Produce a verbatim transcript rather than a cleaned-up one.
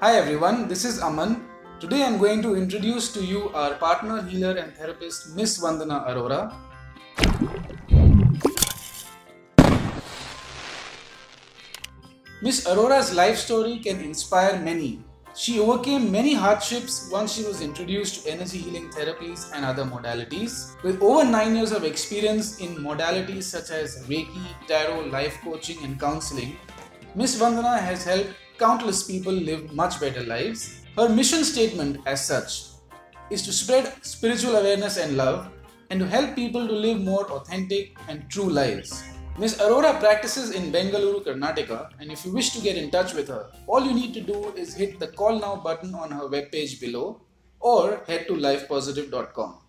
Hi everyone, this is Aman. Today I'm going to introduce to you our partner, healer and therapist, Miss Vandana Arora. Miss Arora's life story can inspire many. She overcame many hardships once she was introduced to energy healing therapies and other modalities. With over nine years of experience in modalities such as Reiki, Tarot, life coaching and counseling, Miss Vandana has helped countless people live much better lives. Her mission statement as such is to spread spiritual awareness and love and to help people to live more authentic and true lives. Miss Arora practices in Bengaluru, Karnataka, and if you wish to get in touch with her, all you need to do is hit the call now button on her webpage below or head to life positive dot com.